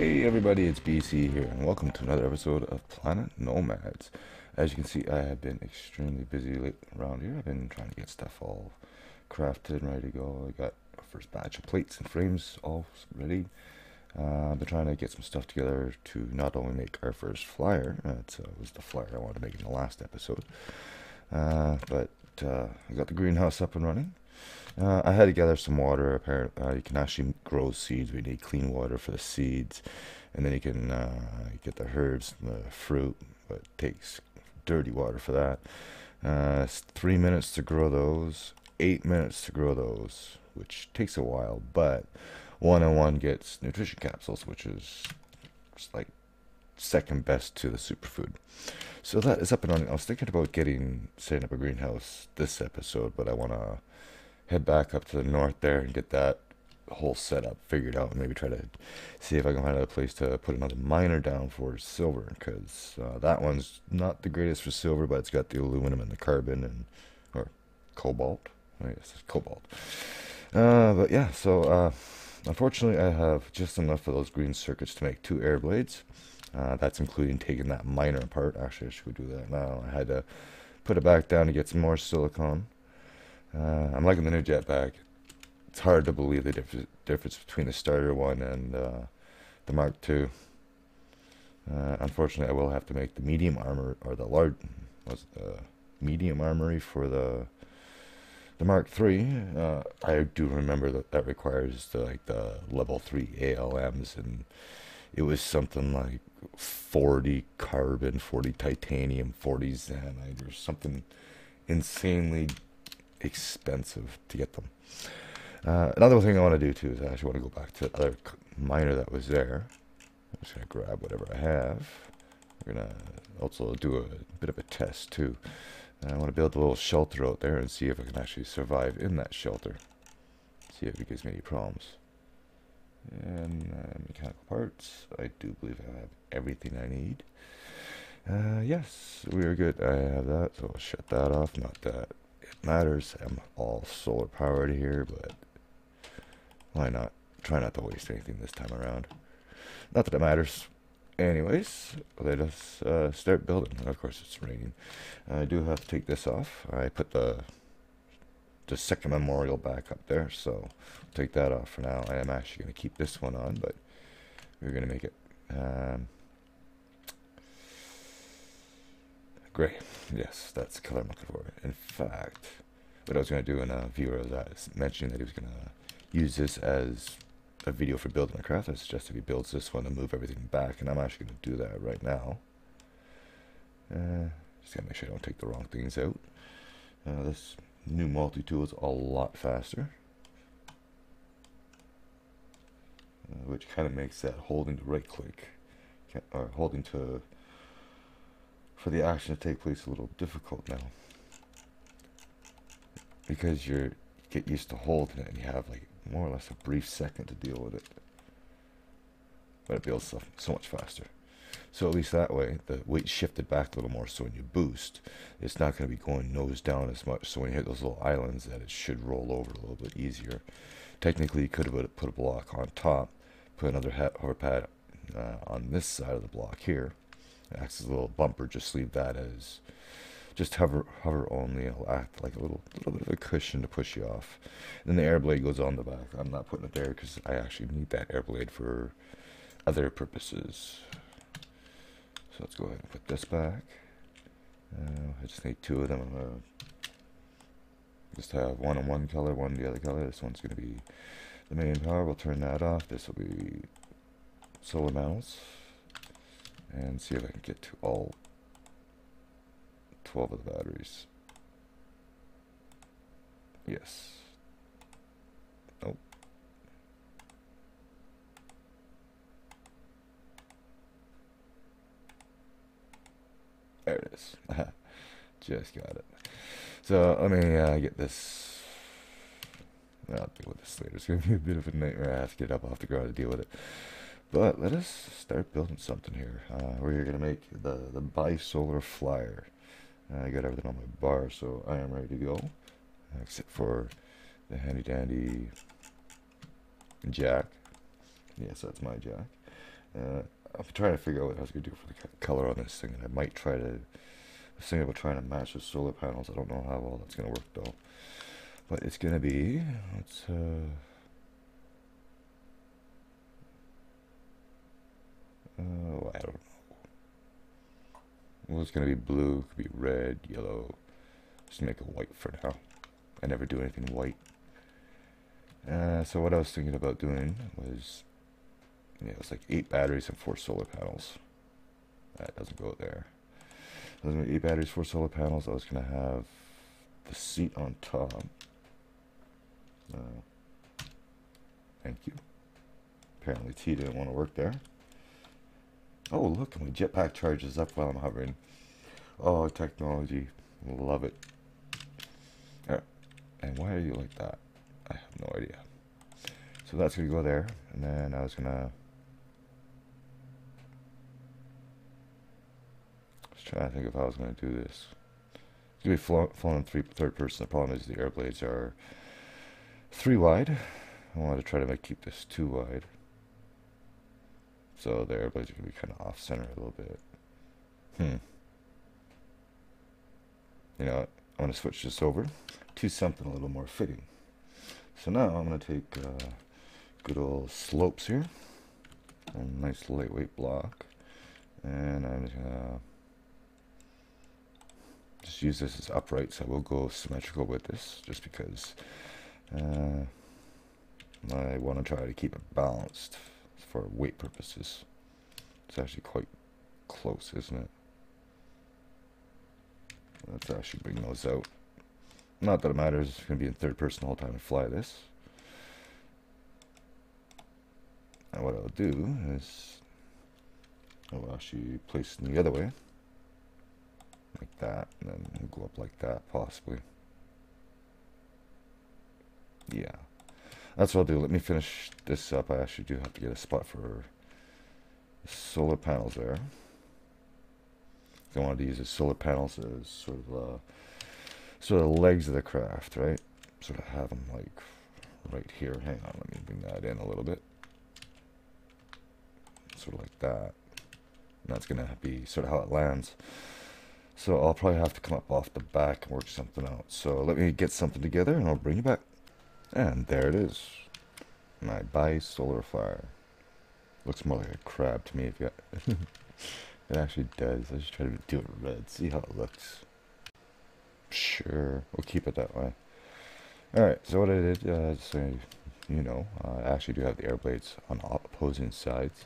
Hey everybody, it's BC here, and welcome to another episode of Planet Nomads. As you can see, I have been extremely busy around here. I've been trying to get stuff all crafted and ready to go. I got our first batch of plates and frames all ready. I've been trying to get some stuff together to not only make our first flyer, that was the flyer I wanted to make in the last episode, but I got the greenhouse up and running. I had to gather some water. Apparently, you can actually grow seeds. We need clean water for the seeds, and then you can get the herbs and the fruit, but it takes dirty water for that. It's 3 minutes to grow those, 8 minutes to grow those, which takes a while, but one-on-one gets nutrition capsules, which is just like second best to the superfood. So that is up and running. I was thinking about setting up a greenhouse this episode, but I want to head back up to the north there and get that whole setup figured out, and maybe try to see if I can find a place to put another miner down for silver, because that one's not the greatest for silver, but it's got the aluminum and the carbon and cobalt. I guess it's cobalt. But yeah, so unfortunately I have just enough of those green circuits to make 2 air blades. That's including taking that miner apart. Actually, I should do that now. I had to put it back down to get some more silicone. I'm liking the new jetpack. It's hard to believe the difference between the starter one and the Mark II. Unfortunately, I will have to make the medium armor, or the large, medium armory for the Mark III. I do remember that requires the level 3 ALMs, and it was something like 40 carbon, 40 titanium, 40 Xenite, or something insanely expensive to get them. Another thing I want to do too is I actually want to go back to the other miner that was there. I'm just going to grab whatever I have. We're going to also do a bit of a test too. I want to build a little shelter out there and see if I can actually survive in that shelter. See if it gives me any problems. And mechanical parts. I do believe I have everything I need. Yes, we are good. I have that, so I'll shut that off. Not that it matters. I'm all solar powered here, but why not? Try not to waste anything this time around. Not that it matters. Anyways, let us start building. And of course, it's raining. I do have to take this off. I put the second memorial back up there, so I'll take that off for now. I am actually going to keep this one on, but we're going to make it gray. Yes, that's the color I'm looking for. In fact, what I was going to do in a viewer of that is mentioning that he was going to use this as a video for building a craft. I suggested he builds this one and move everything back, and I'm actually going to do that right now. Just got to make sure I don't take the wrong things out. This new multi-tool is a lot faster, which kind of makes that holding to right click, or holding to for the action to take place a little difficult now, because you get used to holding it and you have like more or less a brief second to deal with it, but it builds stuff so much faster. So at least that way the weight shifted back a little more, so when you boost it's not going to be going nose down as much, so when you hit those little islands that it should roll over a little bit easier. Technically you could have put a block on top, put another hover pad on this side of the block here. It acts as a little bumper, just leave that as just hover only. It'll act like a little bit of a cushion to push you off. And then the air blade goes on the back. I'm not putting it there because I actually need that air blade for other purposes. So let's go ahead and put this back. I just need 2 of them. I'm gonna just have one in one color, one in the other color. This one's going to be the main power. We'll turn that off. This will be solar panels. And see if I can get to all 12 of the batteries. Yes. Nope. There it is. Just got it. So let me get this. I'll deal with this later. It's going to be a bit of a nightmare. I have to get up off the ground to deal with it. But let us start building something here. We're going to make the Bi Solar Flyer. I got everything on my bar, so I am ready to go. Except for the handy dandy jack. Yes, that's my jack. I've been trying to figure out what I was going to do for the color on this thing, and I might try to, I was thinking about trying to match the solar panels. I don't know how well that's going to work though, but it's going to be, let's, I don't know. Well, it's going to be blue, it could be red, yellow, just make it white for now. I never do anything white. So what I was thinking about doing was, yeah, it's like 8 batteries and 4 solar panels. That doesn't go there. So there's gonna be 8 batteries, 4 solar panels. I was gonna have the seat on top. Thank you. Apparently T didn't want to work there. Oh look, my jetpack charges up while I'm hovering. Oh, technology, love it. And why are you like that? I have no idea. So that's gonna go there, and then I was gonna. Trying to think of how I was going to do this. It's going to be flown in third person. The problem is the air blades are 3 wide. I wanted to try to keep this 2 wide. So the air blades are going to be kind of off center a little bit. You know what? I'm going to switch this over to something a little more fitting. So now I'm going to take good old slopes here. A nice lightweight block. And I'm just going to just use this as upright, so I will go symmetrical with this just because I want to try to keep it balanced for weight purposes. It's actually quite close, isn't it? Let's actually bring those out. Not that it matters, it's going to be in third person the whole time I fly this. And what I'll do is I'll actually place it in the other way. Like that, and then go up like that, possibly. Yeah, that's what I'll do. Let me finish this up. I actually do have to get a spot for solar panels there. I wanted to use the solar panels as sort of legs of the craft, right? Sort of have them like right here. Hang on, let me bring that in a little bit. Sort of like that. And that's gonna be sort of how it lands. So I'll probably have to come up off the back and work something out. So let me get something together and I'll bring it back. And there it is. My Bi Solar Flyer. Looks more like a crab to me. If you it actually does. I just try to do it red. See how it looks. Sure. We'll keep it that way. Alright. So what I did, so, you know, I actually do have the air blades on opposing sides.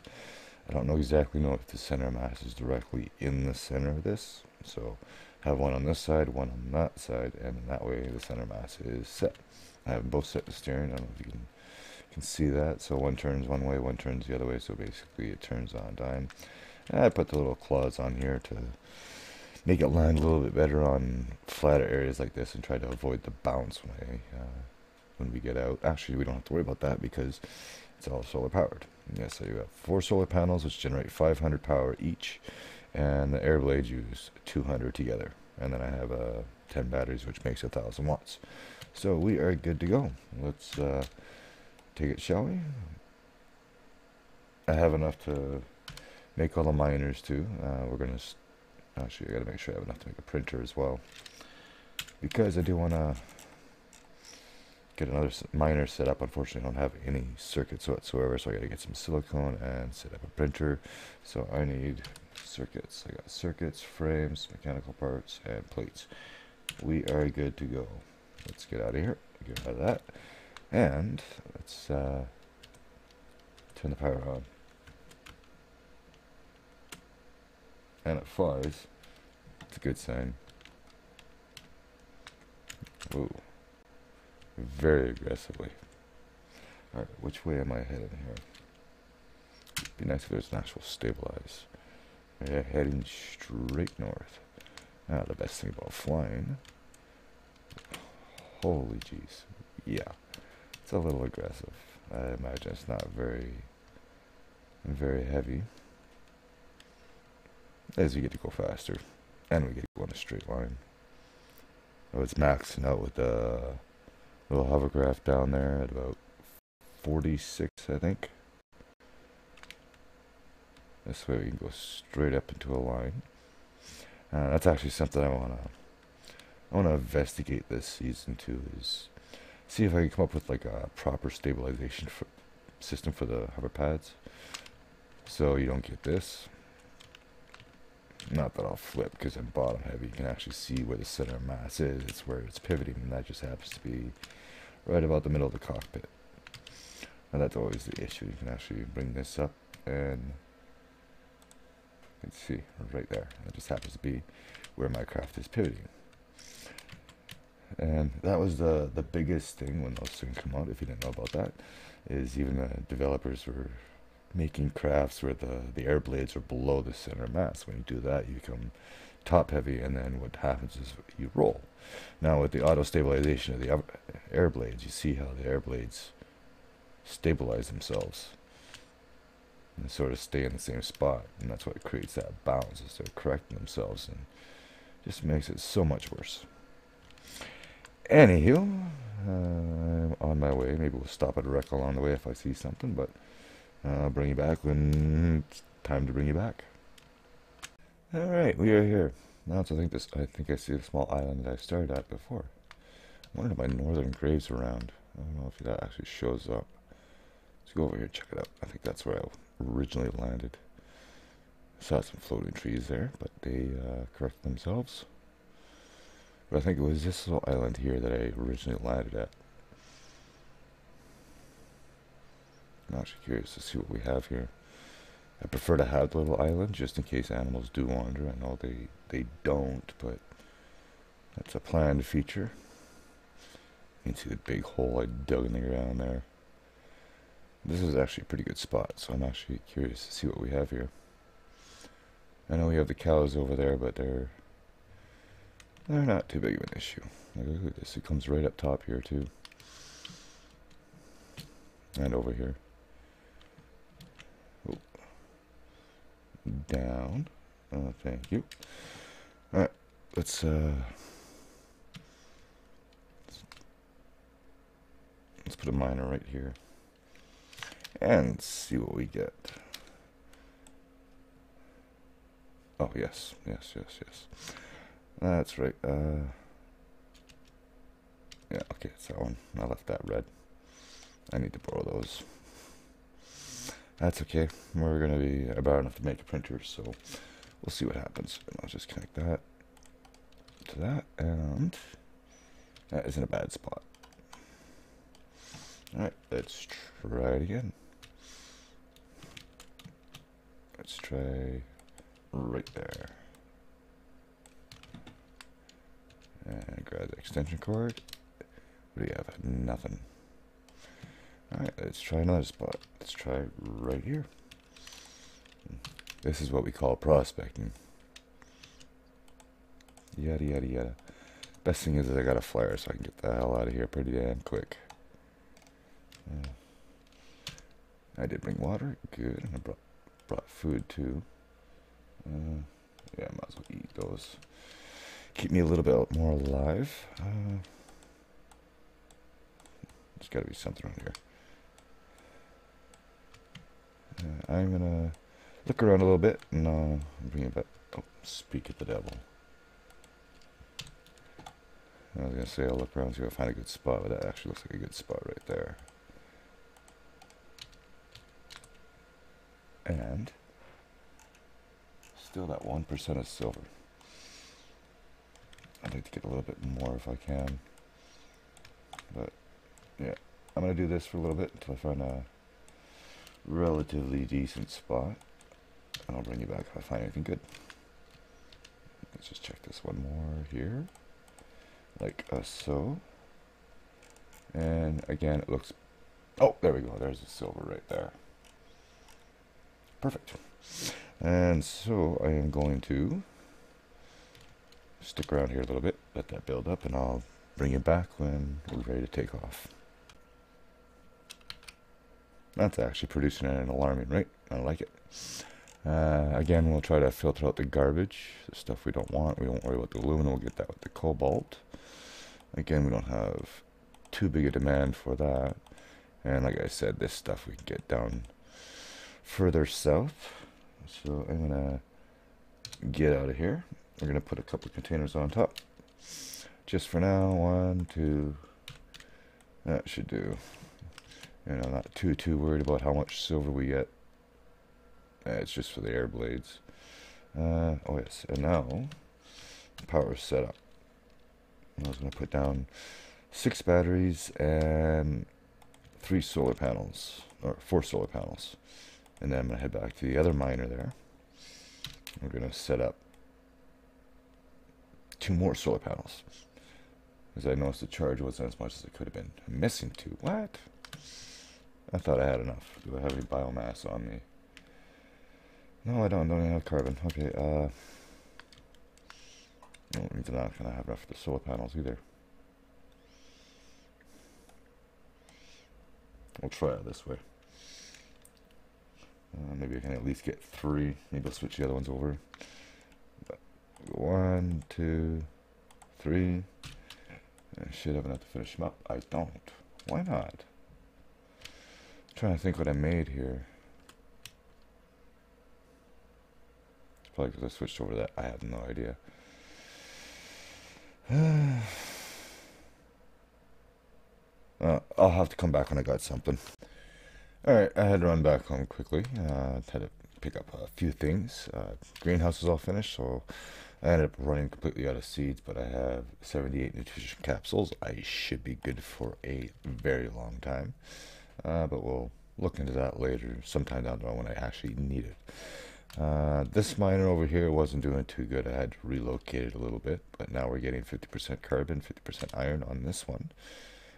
I don't exactly know if the center mass is directly in the center of this. So have one on this side, one on that side, and that way the center mass is set. I have both set to steering. I don't know if you can see that. So one turns one way, one turns the other way. So basically it turns on a dime. And I put the little claws on here to make it land a little bit better on flatter areas like this and try to avoid the bounce when we get out. Actually, we don't have to worry about that because it's all solar powered. Yeah, so you have 4 solar panels which generate 500 power each. And the air blades use 200 together. And then I have 10 batteries, which makes 1,000 watts. So we are good to go. Let's take it, shall we? I have enough to make all the miners too. We're going to... Actually, I got to make sure I have enough to make a printer as well. Because I do want to get another miner set up. Unfortunately, I don't have any circuits whatsoever. So I got to get some silicone and set up a printer. So I need... circuits. I got circuits, frames, mechanical parts, and plates. We are good to go. Let's get out of here. Get out of that. And let's turn the power on. And it flies. It's a good sign. Ooh. Very aggressively. Alright, which way am I heading here? It'd be nice if there's an actual stabilize. Yeah, heading straight north. Now, the best thing about flying. Holy jeez. Yeah. It's a little aggressive. I imagine it's not very heavy. As you get to go faster. And we get to go in a straight line. Oh, it's maxing out with the little hovercraft down there at about 46, I think. This way we can go straight up into a line. That's actually something I want to investigate this season too, is see if I can come up with like a proper stabilization system for the hover pads, so you don't get this. Not that I'll flip, because I'm bottom heavy. You can actually see where the center of mass is. It's where it's pivoting, and that just happens to be right about the middle of the cockpit. And that's always the issue. You can actually bring this up and let's see, right there. That just happens to be where my craft is pivoting. And that was the biggest thing when those things come out, if you didn't know about that, is even the developers were making crafts where the air blades are below the center mass. When you do that, you become top heavy, and then what happens is you roll. Now with the auto stabilization of the air blades, you see how the air blades stabilize themselves and sort of stay in the same spot, and that's what creates that bounce, is they're correcting themselves, and just makes it so much worse. Anywho, I'm on my way. Maybe we'll stop at a wreck along the way if I see something, but I'll bring you back when it's time to bring you back. Alright, we are here. Now I think I see the small island that I started at before. I wonder if my northern grave's around. I don't know if that actually shows up. Let's go over here and check it out. I think that's where I originally landed. I saw some floating trees there, but they corrected themselves. But I think it was this little island here that I originally landed at. I'm actually curious to see what we have here. I prefer to have the little island just in case animals do wander. I know they don't, but that's a planned feature. You can see the big hole I dug in the ground there. This is actually a pretty good spot, so I'm actually curious to see what we have here. I know we have the cows over there, but they're not too big of an issue. Like, look at this, it comes right up top here too. And over here. Oh. Down. Oh, thank you. Alright, let's put a miner right here. And see what we get. Oh, yes. That's right. Yeah, okay, it's that one. I left that red. I need to borrow those. That's okay. We're going to be about enough to make a printer, so we'll see what happens. And I'll just connect that to that, and that isn't a bad spot. Alright, let's try it again. Let's try right there. And grab the extension cord. What do you have? Nothing. Alright, let's try another spot. Let's try right here. This is what we call prospecting. Yada, yada, yada. Best thing is that I got a flyer, so I can get the hell out of here pretty damn quick. I did bring water. Good. And I brought food too. Yeah, I might as well eat those. Keep me a little bit more alive. There's got to be something on here. I'm going to look around a little bit and bring it back. Oh, speak of the devil. I was going to say I'll look around and see if I find a good spot, but that actually looks like a good spot right there. And still that 1% of silver. I'd like to get a little bit more if I can. But yeah, I'm going to do this for a little bit until I find a relatively decent spot. And I'll bring you back if I find anything good. Let's just check this one more here. Like so. And again, it looks... Oh, there we go. There's the silver right there. Perfect. And so I am going to stick around here a little bit, let that build up, and I'll bring it back when we're ready to take off. That's actually producing an alarming rate. I like it. Again, we'll try to filter out the garbage, the stuff we don't want. We don't worry about the aluminum. We'll get that with the cobalt. Again, we don't have too big a demand for that. And like I said, this stuff we can get down further south. So I'm gonna get out of here. We're gonna put a couple of containers on top. Just for now, 1, 2, that should do. And I'm not too worried about how much silver we get. It's just for the air blades. Oh yes, and now power setup. I was gonna put down 6 batteries and 3 solar panels, or 4 solar panels. And then I'm gonna head back to the other miner there. We're gonna set up 2 more solar panels. Because I noticed the charge wasn't as much as it could have been. I'm missing 2. What? I thought I had enough. Do I have any biomass on me? No, I don't have carbon. Okay, no, means I'm not gonna have enough for the solar panels either. We'll try it this way. Maybe I can at least get 3. Maybe I'll switch the other ones over. 1, 2, 3. I should have enough to finish them up. I don't. Why not? I'm trying to think what I made here. It's probably because I switched over to that. I have no idea. I'll have to come back when I got something. Alright, I had to run back home quickly. Had to pick up a few things. Greenhouse is all finished, so I ended up running completely out of seeds, but I have 78 nutrition capsules. I should be good for a very long time, but we'll look into that later, sometime down the road when I actually need it. This miner over here wasn't doing too good. I had to relocate it a little bit, but now we're getting 50% carbon, 50% iron on this one,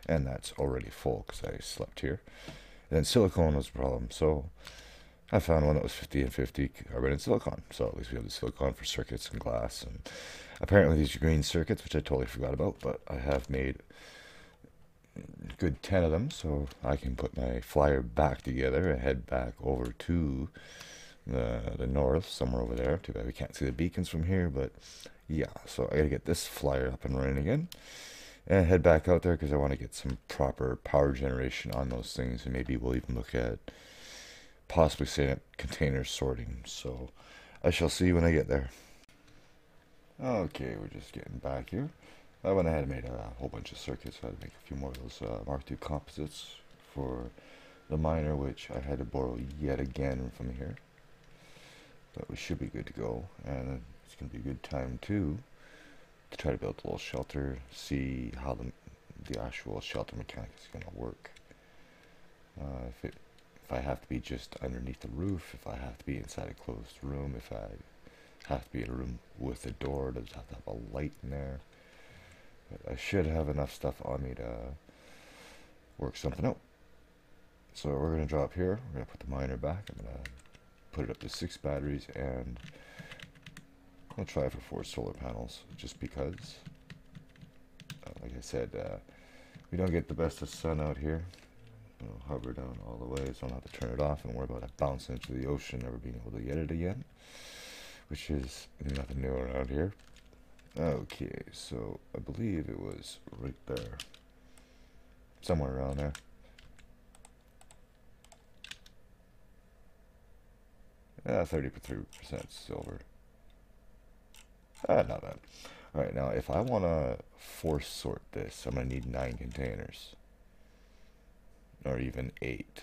and that's already full because I slept here. And then silicone was a problem, so I found one that was 50 and 50 carbon and silicon. So at least we have the silicon for circuits and glass, and apparently these are green circuits, which I totally forgot about, but I have made a good 10 of them, so I can put my flyer back together and head back over to the north, somewhere over there. Too bad we can't see the beacons from here, but yeah, so I gotta get this flyer up and running again and head back out there because I want to get some proper power generation on those things, and maybe we'll even look at possibly setting up container sorting. So I shall see you when I get there. Okay, we're just getting back here. I went ahead and made a whole bunch of circuits. I had to make a few more of those Mark II composites for the miner, which I had to borrow yet again from here. But we should be good to go, and it's going to be a good time too to try to build a little shelter, see how the actual shelter mechanic is going to work. If I have to be just underneath the roof, if I have to be inside a closed room, if I have to be in a room with a door, does it have to have a light in there? But I should have enough stuff on me to work something out. So we're going to drop here, we're going to put the miner back, I'm going to put it up to 6 batteries, and I'll try for 4 solar panels, just because, like I said, we don't get the best of sun out here. It'll hover down all the way, so I don't have to turn it off and worry about it bouncing into the ocean, never being able to get it again, which is nothing new around here. Okay, so I believe it was right there, somewhere around there. Yeah, 33% silver. Not bad. Alright, now if I want to force sort this, I'm going to need 9 containers. Or even 8.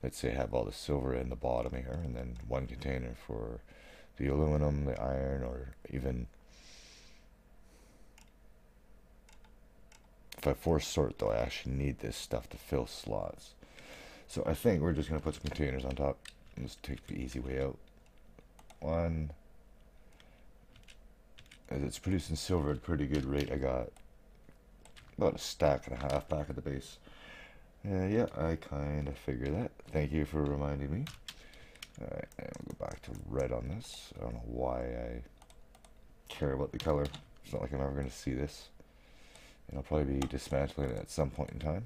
Let's say I have all the silver in the bottom here, and then 1 container for the aluminum, the iron, or even... If I force sort, though, I actually need this stuff to fill slots. So I think we're just going to put some containers on top. Let's take the easy way out. 1... As it's producing silver at a pretty good rate, I got about a stack and a half back at the base. Yeah, I kind of figured that. Thank you for reminding me. Alright, and we'll go back to red on this. I don't know why I care about the color. It's not like I'm ever going to see this. And I'll probably be dismantling it at some point in time.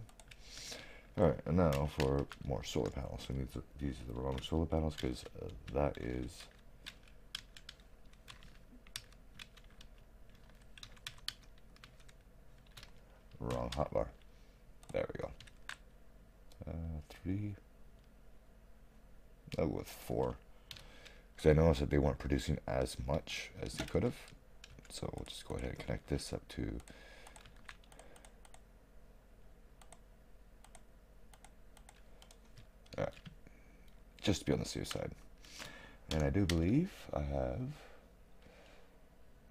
Alright, and now for more solar panels. And these are the wrong solar panels because that is... wrong hotbar. There we go. 3. I'll go with 4. because I noticed that they weren't producing as much as they could have. So we'll just go ahead and connect this up to just to be on the safe side. And I do believe I have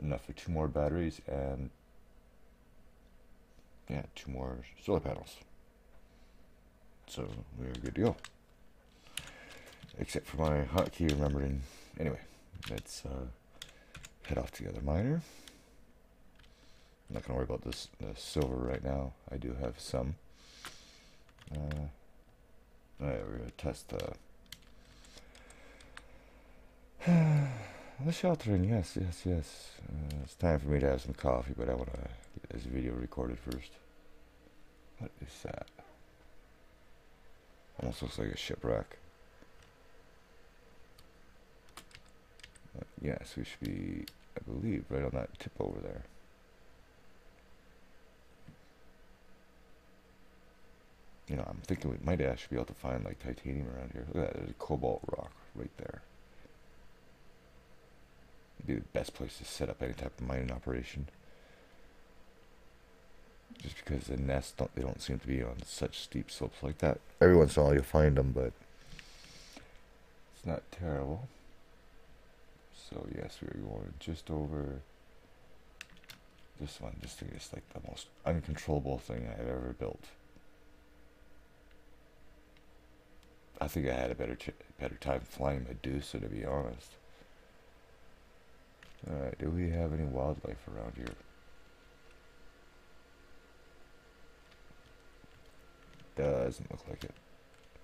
enough for 2 more batteries and 2 more solar panels. So we're good to go. Except for my hotkey remembering. Anyway, let's head off to the other miner. I'm not going to worry about this silver right now. I do have some. Alright, we're going to test the sheltering. Yes. It's time for me to have some coffee, but I want to get this video recorded first. What is that? Almost looks like a shipwreck. Yes, we should be, I believe, right on that tip over there. You know, I'm thinking we might actually be able to find like titanium around here. Look at that, there's a cobalt rock right there. It'd be the best place to set up any type of mining operation. Just because the nests don't seem to be on such steep slopes like that. Every once in a while you'll find them, but it's not terrible. So yes, we're going just over this one. This thing is like the most uncontrollable thing I've ever built. I think I had a better time flying Medusa, to be honest. Alright, do we have any wildlife around here? Doesn't look like it.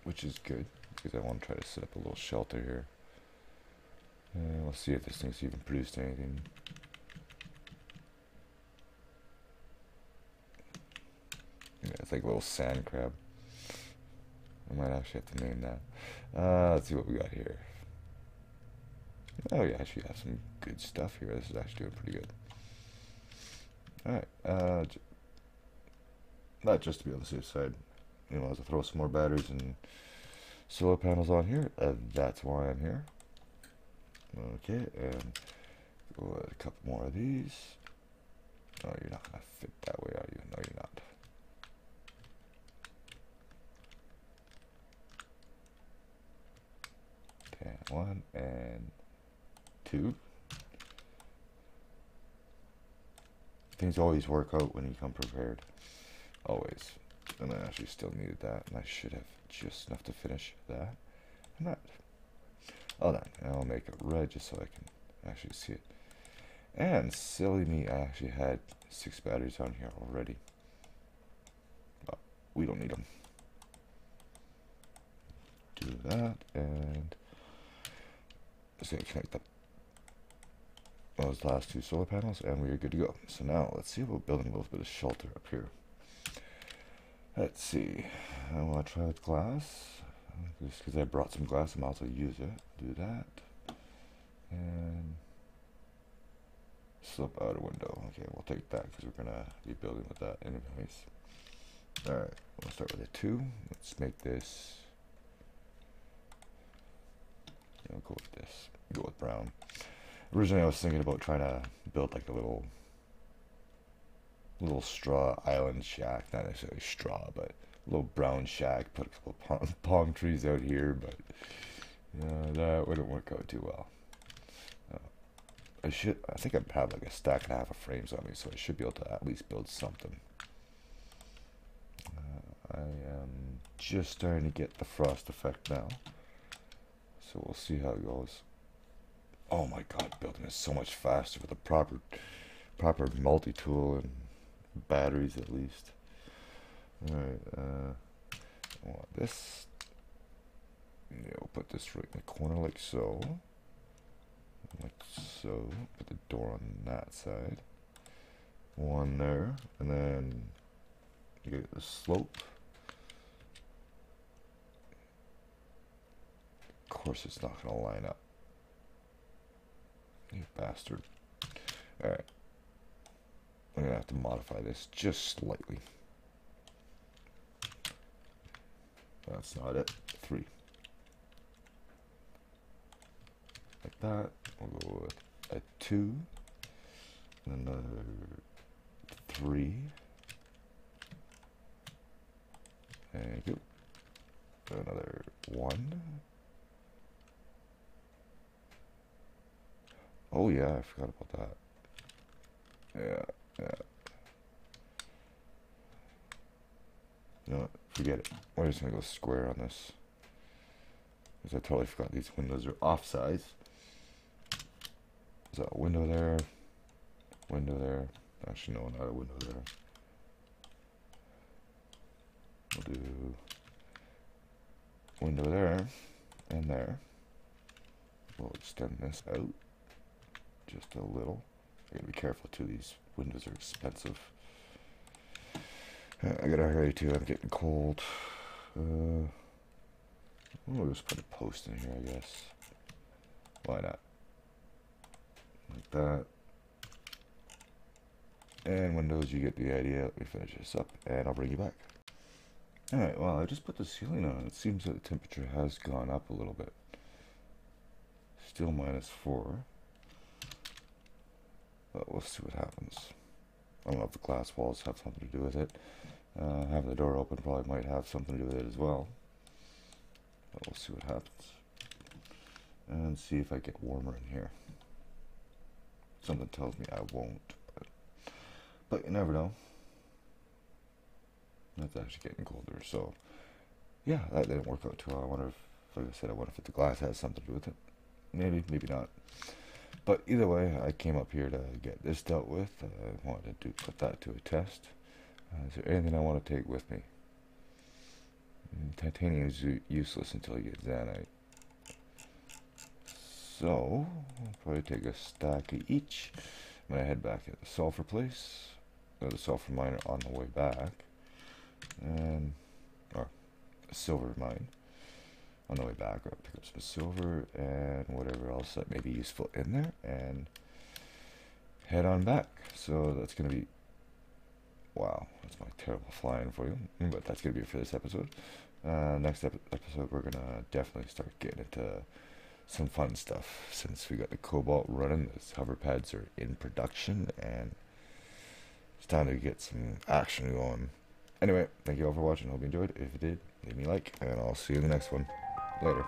Which is good, because I want to try to set up a little shelter here. We'll see if this thing's even produced anything. Yeah, it's like a little sand crab. I might actually have to name that. Let's see what we got here. Oh yeah, I actually have some good stuff here. This is actually doing pretty good. Alright, not just to be on the safe side. You know, as I throw some more batteries and solar panels on here, that's why I'm here. Okay, and we'll add a couple more of these. Oh, you're not gonna fit that way, are you? No, you're not. Okay, 1 and 2. Things always work out when you come prepared. Always. And I actually still needed that, and I should have just enough to finish that. And that. Hold on, I'll make it red just so I can actually see it. And silly me, I actually had 6 batteries on here already. But we don't need them. Do that, and let's connect up those last 2 solar panels, and we are good to go. So now let's see about building a little bit of shelter up here. Let's see. I want to try with glass. Just because I brought some glass, I might as well use it. Do that. And slip out a window. Okay, we'll take that because we're going to be building with that anyways. Alright, we'll start with a 2. Let's make this. We'll go with this. Go with brown. Originally I was thinking about trying to build like a little straw island shack. Not necessarily straw, but little brown shack, put a couple of palm trees out here, but that wouldn't work out too well. I think I have like a stack and a half of frames on me, so I should be able to at least build something. I am just starting to get the frost effect now, so we'll see how it goes. Oh my god, building is so much faster with a proper multi-tool and batteries at least. Alright, I want this. Yeah, we'll put this right in the corner like so. Like so. Put the door on that side. One there. And then you get the slope. Of course it's not going to line up. You bastard. Alright. I'm going to have to modify this just slightly. That's not it. 3. like that. We'll go with a 2, and another 3. And go. Another 1. Oh yeah, I forgot about that. You know what? Forget it. We're just gonna go square on this. Because I totally forgot these windows are off size. Is that a window there? Window there. Actually no, not a window there. We'll do window there and there. We'll extend this out just a little. I gotta be careful too, these windows are expensive. I gotta hurry too, I'm getting cold. We'll just put a post in here, I guess. Why not? Like that. And windows, you get the idea. Let me finish this up and I'll bring you back. Alright, well, I just put the ceiling on. It seems that the temperature has gone up a little bit. Still -4. But we'll see what happens. I don't know if the glass walls have something to do with it. Having the door open probably might have something to do with it as well. But we'll see what happens. And see if I get warmer in here. Something tells me I won't. But you never know. That's actually getting colder, so yeah, that didn't work out too well. I wonder if, like I said, I wonder if the glass has something to do with it. Maybe, maybe not. But either way, I came up here to get this dealt with. I wanted to put that to a test. Is there anything I want to take with me? Titanium is useless until you get Xenite. So, I'll probably take a stack of each when I head back at the sulfur place, or the sulfur miner on the way back. Or a silver mine on the way back. I'll pick up some silver and whatever else that may be useful in there and head on back. So that's gonna be, wow, that's my terrible flying for you, but that's gonna be it for this episode. Next episode we're gonna definitely start getting into some fun stuff, since we got the cobalt running. Those hover pads are in production and it's time to get some action going. Anyway, thank you all for watching. Hope you enjoyed. If you did, leave me a like, and I'll see you in the next one. Later.